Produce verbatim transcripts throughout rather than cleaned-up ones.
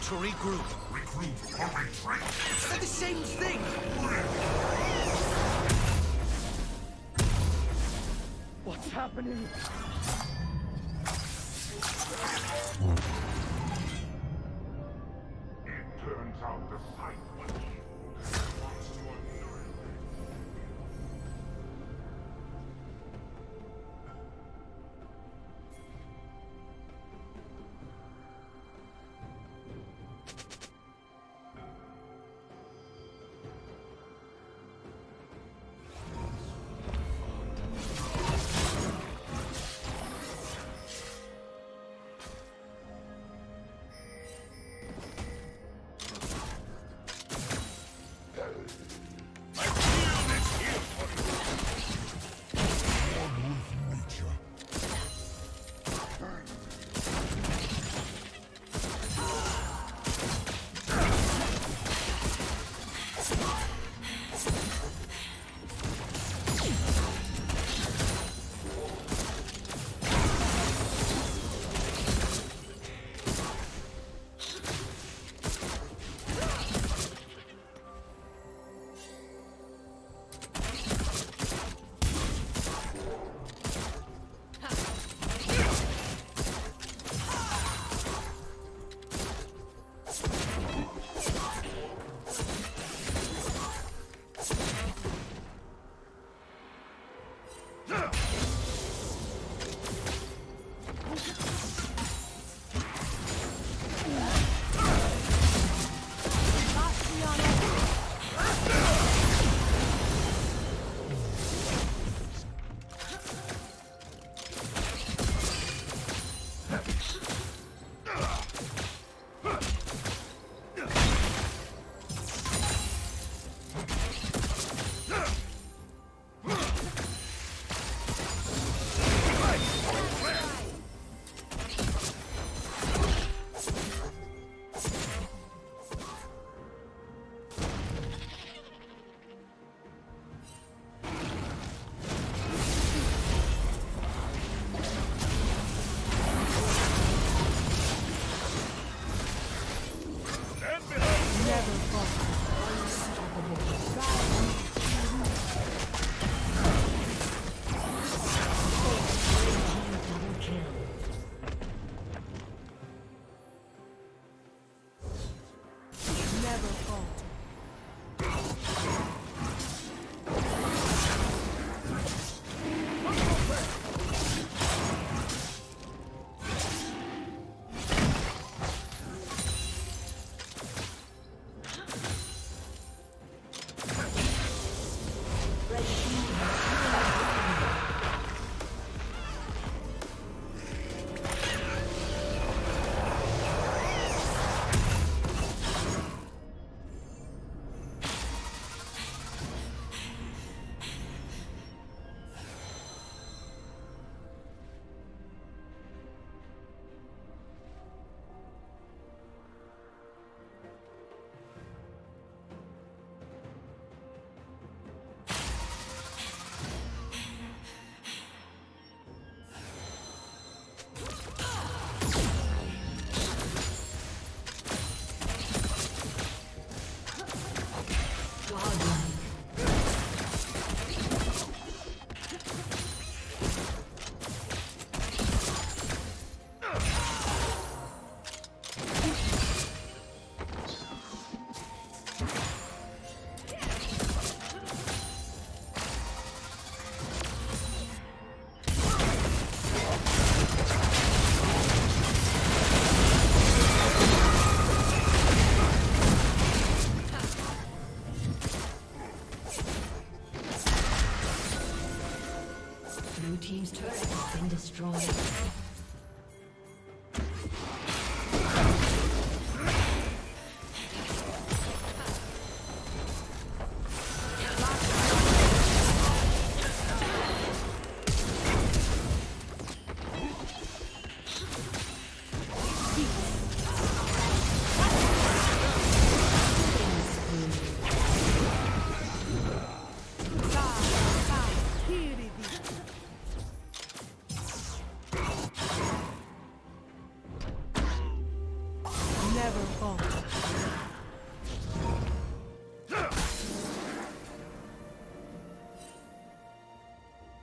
To regroup. Regroup or retreat? They're the same thing! What's happening? It turns out the sight was evil. Wants to undo Blue team's turret has been destroyed.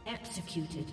Executed.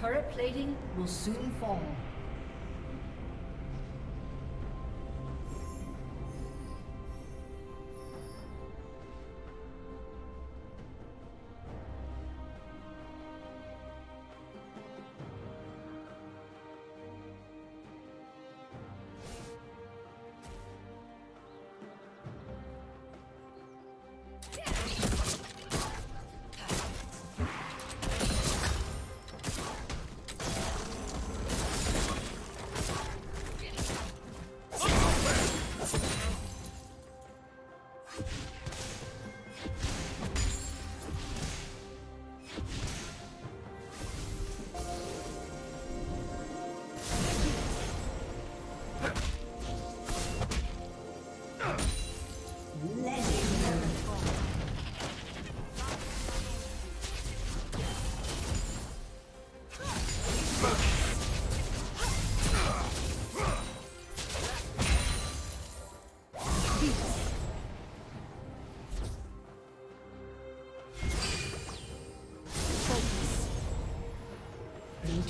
Turret plating will soon fall.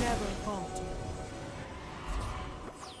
Never falter. Blue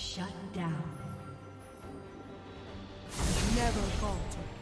Shut down. Never falter.